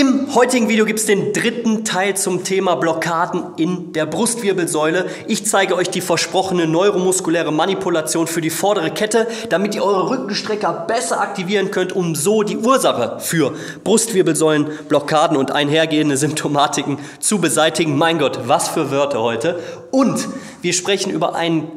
Im heutigen Video gibt es den dritten Teil zum Thema Blockaden in der Brustwirbelsäule. Ich zeige euch die versprochene neuromuskuläre Manipulation für die vordere Kette, damit ihr eure Rückenstrecker besser aktivieren könnt, um so die Ursache für Brustwirbelsäulenblockaden und einhergehende Symptomatiken zu beseitigen. Mein Gott, was für Wörter heute. Und wir sprechen über einen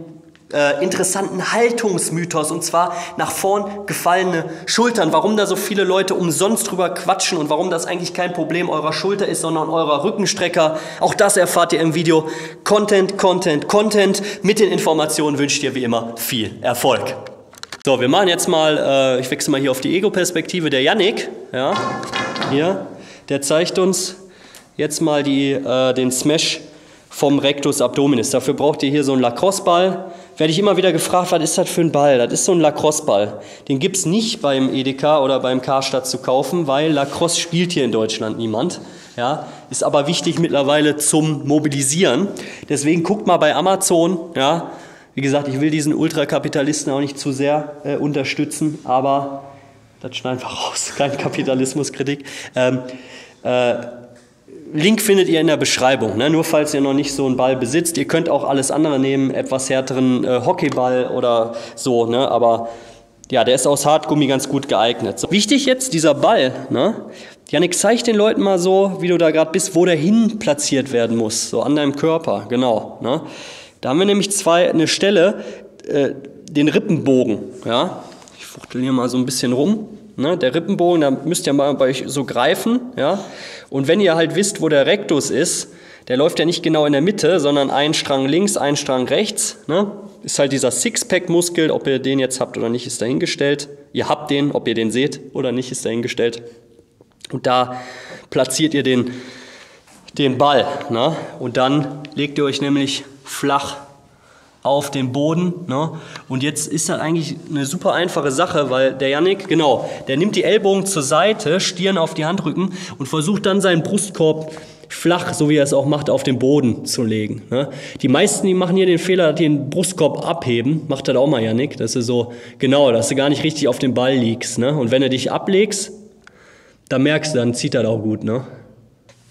interessanten Haltungsmythos, und zwar nach vorn gefallene Schultern. Warum da so viele Leute umsonst drüber quatschen und warum das eigentlich kein Problem eurer Schulter ist, sondern eurer Rückenstrecker. Auch das erfahrt ihr im Video. Content, Content, Content. Mit den Informationen wünscht ihr wie immer viel Erfolg. So, wir machen jetzt mal, ich wechsle mal hier auf die Ego-Perspektive. Der Yannick, ja, hier, der zeigt uns jetzt mal den Smash vom Rectus Abdominis. Dafür braucht ihr hier so einen Lacrosse-Ball. Werde ich immer wieder gefragt, was ist das für ein Ball? Das ist so ein Lacrosse-Ball. Den gibt es nicht beim Edeka oder beim Karstadt zu kaufen, weil Lacrosse spielt hier in Deutschland niemand. Ja, ist aber wichtig mittlerweile zum Mobilisieren. Deswegen guckt mal bei Amazon. Ja, wie gesagt, ich will diesen Ultrakapitalisten auch nicht zu sehr unterstützen, aber das schneiden wir raus. Kleine Kapitalismuskritik. Link findet ihr in der Beschreibung, ne? Nur falls ihr noch nicht so einen Ball besitzt. Ihr könnt auch alles andere nehmen, etwas härteren Hockeyball oder so, ne? Aber ja, der ist aus Hartgummi ganz gut geeignet. So. Wichtig jetzt, dieser Ball, ne? Yannick, zeig den Leuten mal so, wie du da gerade bist, wo der hin platziert werden muss, so an deinem Körper, genau, ne? Da haben wir nämlich eine Stelle, den Rippenbogen, ja? Ich fuchtel hier mal so ein bisschen rum. Ne, der Rippenbogen, da müsst ihr mal bei euch so greifen, ja. Und wenn ihr halt wisst, wo der Rektus ist, der läuft ja nicht genau in der Mitte, sondern ein Strang links, ein Strang rechts, ne. Ist halt dieser Sixpack-Muskel, ob ihr den jetzt habt oder nicht, ist dahingestellt. Ihr habt den, ob ihr den seht oder nicht, ist dahingestellt. Und da platziert ihr den Ball, ne. Und dann legt ihr euch nämlich flach auf den Boden, ne? Und jetzt ist das eigentlich eine super einfache Sache, weil der Yannick, genau, der nimmt die Ellbogen zur Seite, Stirn auf die Handrücken und versucht dann seinen Brustkorb flach, so wie er es auch macht, auf den Boden zu legen, ne? Die meisten, die machen hier den Fehler, dass die den Brustkorb abheben, macht das auch mal Yannick, dass du so, genau, dass du gar nicht richtig auf den Ball liegst, ne? Und wenn du dich ablegst, dann merkst du, dann zieht das auch gut, ne?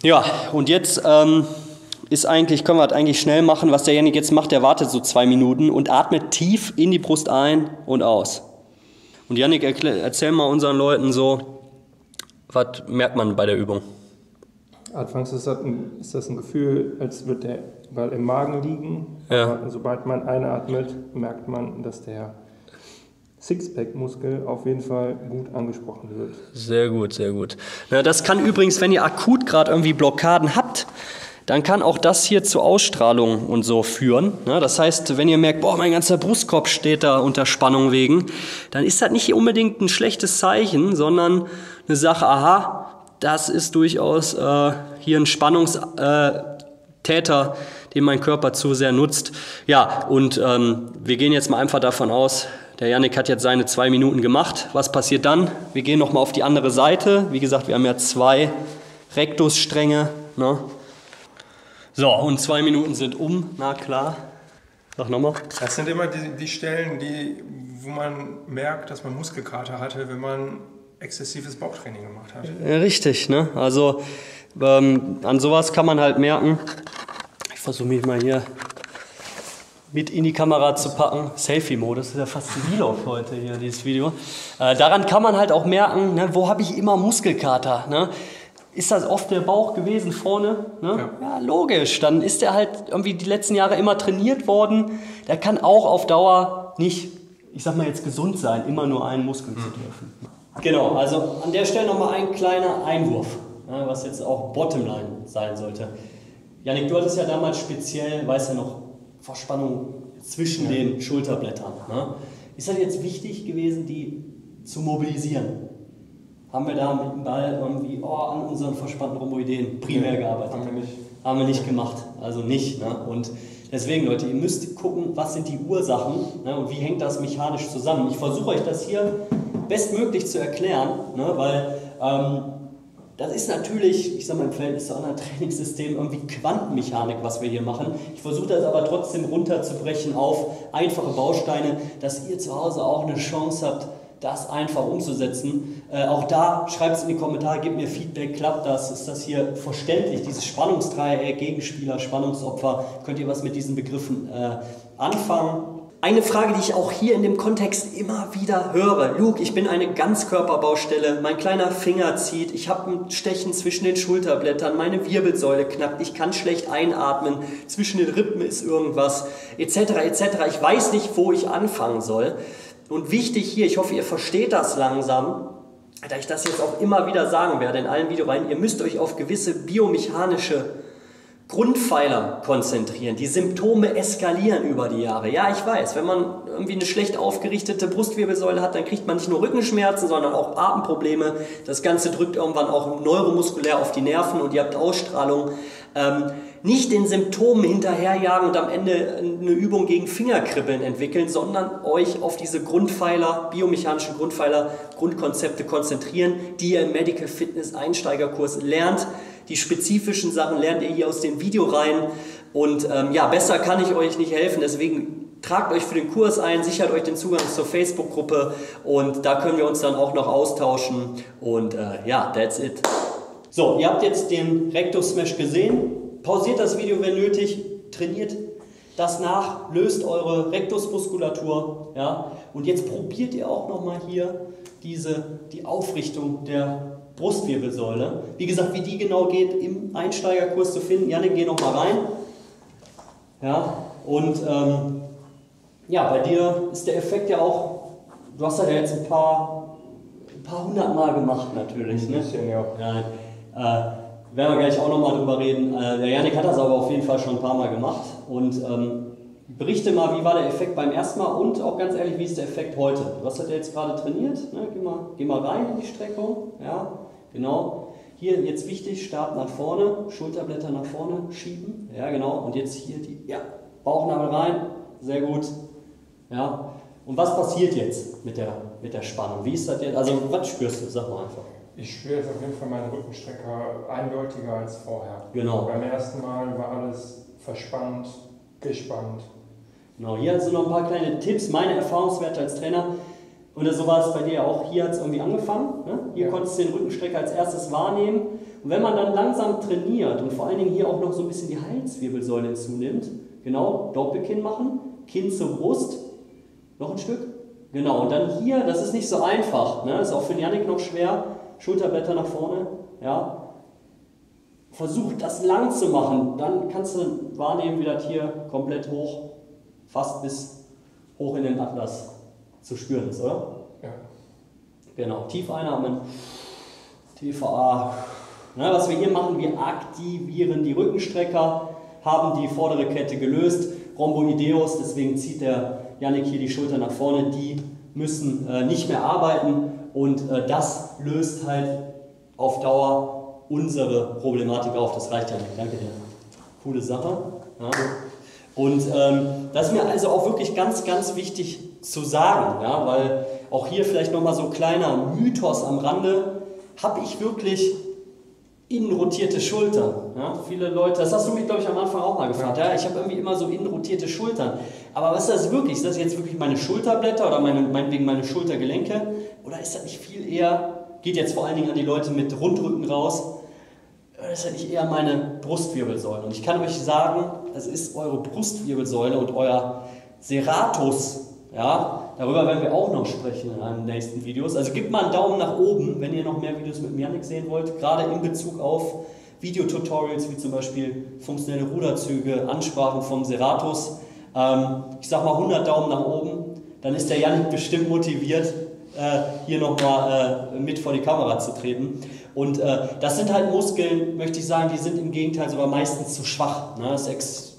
Ja, und jetzt, können wir das eigentlich schnell machen, was der Yannick jetzt macht, der wartet so 2 Minuten und atmet tief in die Brust ein und aus. Und Yannick, erzähl mal unseren Leuten so, was merkt man bei der Übung? Anfangs ist das ein Gefühl, als würde der Ball im Magen liegen. Ja. Aber sobald man einatmet, merkt man, dass der Sixpack-Muskel auf jeden Fall gut angesprochen wird. Sehr gut, sehr gut. Na, das kann übrigens, wenn ihr akut gerade irgendwie Blockaden habt, dann kann auch das hier zu Ausstrahlung und so führen. Das heißt, wenn ihr merkt, boah, mein ganzer Brustkorb steht da unter Spannung wegen, dann ist das nicht unbedingt ein schlechtes Zeichen, sondern eine Sache, aha, das ist durchaus hier ein Spannungstäter, den mein Körper zu sehr nutzt. Ja, und wir gehen jetzt mal einfach davon aus, der Yannick hat jetzt seine 2 Minuten gemacht. Was passiert dann? Wir gehen nochmal auf die andere Seite. Wie gesagt, wir haben ja 2 Rektusstränge, ne? So, und 2 Minuten sind um, na klar. Sag nochmal. Das sind immer die Stellen, wo man merkt, dass man Muskelkater hatte, wenn man exzessives Bauchtraining gemacht hat. Ja, richtig, ne? Also an sowas kann man halt merken. Ich versuche mich mal hier mit in die Kamera zu packen. Selfie-Modus, das ist ja fast ein Vlog heute hier, dieses Video. Daran kann man halt auch merken, ne, wo habe ich immer Muskelkater, ne? Ist das oft der Bauch gewesen vorne? Ne? Ja. Ja, logisch. Dann ist der halt irgendwie die letzten Jahre immer trainiert worden. Der kann auch auf Dauer nicht, ich sag mal jetzt gesund sein, immer nur einen Muskel zu dürfen. Genau, also an der Stelle nochmal ein kleiner Einwurf, was jetzt auch Bottomline sein sollte. Yannick, du hattest ja damals speziell, weißt du noch, Verspannung zwischen den Schulterblättern. Ne? Ist das jetzt wichtig gewesen, die zu mobilisieren? Haben wir da mit dem Ball irgendwie an unseren verspannten Rhomboideen primär gearbeitet? Haben wir nicht gemacht, also nicht. Ne? Und deswegen, Leute, ihr müsst gucken, was sind die Ursachen, ne? Und wie hängt das mechanisch zusammen. Ich versuche euch das hier bestmöglich zu erklären, ne? Weil das ist natürlich, ich sag mal, im Verhältnis zu anderen Trainingssystemen irgendwie Quantenmechanik, was wir hier machen. Ich versuche das aber trotzdem runterzubrechen auf einfache Bausteine, dass ihr zu Hause auch eine Chance habt, das einfach umzusetzen. Auch da schreibt es in die Kommentare, gebt mir Feedback, klappt das, ist das hier verständlich, dieses Spannungsdreieck, Gegenspieler, Spannungsopfer, könnt ihr was mit diesen Begriffen anfangen? Eine Frage, die ich auch hier in dem Kontext immer wieder höre. Luke, ich bin eine Ganzkörperbaustelle, mein kleiner Finger zieht, ich habe ein Stechen zwischen den Schulterblättern, meine Wirbelsäule knackt, ich kann schlecht einatmen, zwischen den Rippen ist irgendwas, etc. etc. Ich weiß nicht, wo ich anfangen soll. Und wichtig hier, ich hoffe, ihr versteht das langsam, da ich das jetzt auch immer wieder sagen werde in allen Videoreihen, ihr müsst euch auf gewisse biomechanische Grundpfeiler konzentrieren. Die Symptome eskalieren über die Jahre. Ja, ich weiß, wenn man irgendwie eine schlecht aufgerichtete Brustwirbelsäule hat, dann kriegt man nicht nur Rückenschmerzen, sondern auch Atemprobleme. Das Ganze drückt irgendwann auch neuromuskulär auf die Nerven und ihr habt Ausstrahlung. Nicht den Symptomen hinterherjagen und am Ende eine Übung gegen Fingerkribbeln entwickeln, sondern euch auf diese Grundpfeiler, biomechanischen Grundpfeiler, Grundkonzepte konzentrieren, die ihr im Medical Fitness Einsteigerkurs lernt. Die spezifischen Sachen lernt ihr hier aus den Videoreihen und ja, besser kann ich euch nicht helfen, deswegen tragt euch für den Kurs ein, sichert euch den Zugang zur Facebook-Gruppe und da können wir uns dann auch noch austauschen und ja, that's it. So, ihr habt jetzt den Rectus Smash gesehen, pausiert das Video, wenn nötig, trainiert das nach, löst eure Rektusmuskulatur, ja, und jetzt probiert ihr auch nochmal hier die Aufrichtung der Brustwirbelsäule. Wie gesagt, wie die genau geht, im Einsteigerkurs zu finden. Yannick, geh nochmal rein. Ja, und ja, bei dir ist der Effekt ja auch, du hast ja jetzt ein paar hundert Mal gemacht natürlich. Ein bisschen, ne? Ja. Ja, werden wir gleich auch nochmal drüber reden. Der Yannick hat das aber auf jeden Fall schon ein paar Mal gemacht. Und berichte mal, wie war der Effekt beim ersten Mal und auch ganz ehrlich, wie ist der Effekt heute? Was hat er jetzt gerade trainiert? Ne? Geh mal rein in die Streckung. Ja, genau. Hier jetzt wichtig, Stab nach vorne, Schulterblätter nach vorne schieben. Ja, genau. Und jetzt hier die Bauchnabel rein. Sehr gut. Ja. Und was passiert jetzt mit der Spannung? Wie ist das jetzt? Also, was spürst du? Sag mal einfach. Ich spüre jetzt auf jeden Fall meinen Rückenstrecker eindeutiger als vorher. Genau. Beim ersten Mal war alles verspannt, gespannt. Genau, hier hast du noch ein paar kleine Tipps, meine Erfahrungswerte als Trainer. Und so war es bei dir auch. Hier hat es irgendwie angefangen. Ne? Hier konntest du den Rückenstrecker als erstes wahrnehmen. Und wenn man dann langsam trainiert und vor allen Dingen hier auch noch so ein bisschen die Halswirbelsäule hinzunimmt, genau, Doppelkinn machen, Kinn zur Brust, noch ein Stück. Genau, und dann hier, das ist nicht so einfach, ne? Ist auch für Yannick noch schwer, Schulterblätter nach vorne, ja. Versuch das lang zu machen, dann kannst du wahrnehmen, wie das hier komplett hoch, fast bis hoch in den Atlas zu spüren ist, oder? Ja. Genau, tief einatmen, TVA. Na, was wir hier machen, wir aktivieren die Rückenstrecker, haben die vordere Kette gelöst, Rhomboideus, deswegen zieht der Yannick hier die Schulter nach vorne, die müssen nicht mehr arbeiten und das löst halt auf Dauer unsere Problematik auf. Das reicht ja nicht. Danke dir. Coole Sache. Ja. Und das ist mir also auch wirklich ganz, ganz wichtig zu sagen, ja, weil auch hier vielleicht nochmal so ein kleiner Mythos am Rande. Habe ich wirklich innenrotierte Schultern? Ja, viele Leute, das hast du mich, glaube ich, am Anfang auch mal gefragt. Ja, ich habe irgendwie immer so innenrotierte Schultern. Aber was ist das wirklich? Ist das jetzt wirklich meine Schulterblätter oder meinetwegen meine Schultergelenke? Oder ist das nicht viel eher, geht jetzt vor allen Dingen an die Leute mit Rundrücken raus, das ist ja nicht eher meine Brustwirbelsäule. Und ich kann euch sagen, es ist eure Brustwirbelsäule und euer Serratus. Ja, darüber werden wir auch noch sprechen in einem nächsten Videos. Also gebt mal einen Daumen nach oben, wenn ihr noch mehr Videos mit Yannick sehen wollt. Gerade in Bezug auf Videotutorials wie zum Beispiel funktionelle Ruderzüge, Ansprachen vom Serratus. Ich sag mal 100 Daumen nach oben, dann ist der Yannick bestimmt motiviert, hier nochmal mit vor die Kamera zu treten. Und das sind halt Muskeln, möchte ich sagen, die sind im Gegenteil sogar meistens zu schwach. Ne? Das ist,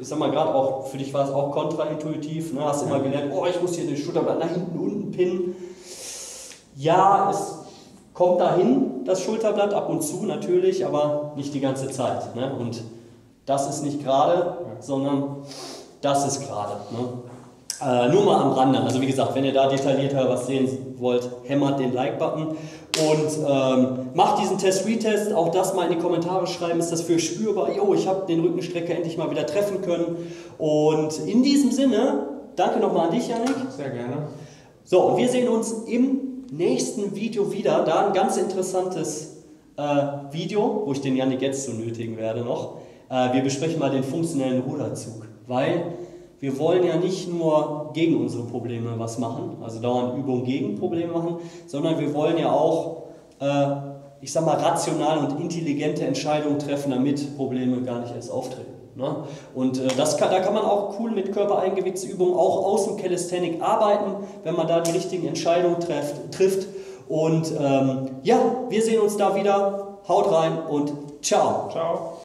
ich sag mal, gerade auch für dich war es auch kontraintuitiv. Ne? Hast immer gelernt, oh, ich muss hier den Schulterblatt nach hinten unten pinnen. Ja, es kommt dahin, das Schulterblatt, ab und zu natürlich, aber nicht die ganze Zeit. Ne? Und das ist nicht gerade, sondern das ist gerade. Ne? Nur mal am Rande, also wie gesagt, wenn ihr da detaillierter was sehen wollt, hämmert den Like-Button und macht diesen Test-Retest, auch das mal in die Kommentare schreiben, ist das für spürbar, jo, ich habe den Rückenstrecker endlich mal wieder treffen können und in diesem Sinne, danke nochmal an dich, Yannick. Sehr gerne. So, und wir sehen uns im nächsten Video wieder. Da ein ganz interessantes Video, wo ich den Yannick jetzt zu nötigen werde noch. Wir besprechen mal den funktionellen Ruderzug, weil wir wollen ja nicht nur gegen unsere Probleme was machen, also dauernd Übungen gegen Probleme machen, sondern wir wollen ja auch, ich sag mal, rational und intelligente Entscheidungen treffen, damit Probleme gar nicht erst auftreten. Ne? Und da kann man auch cool mit Körpereingewichtsübungen, auch außen Calisthenic arbeiten, wenn man da die richtigen Entscheidungen trifft. Und ja, wir sehen uns da wieder. Haut rein und ciao. Ciao.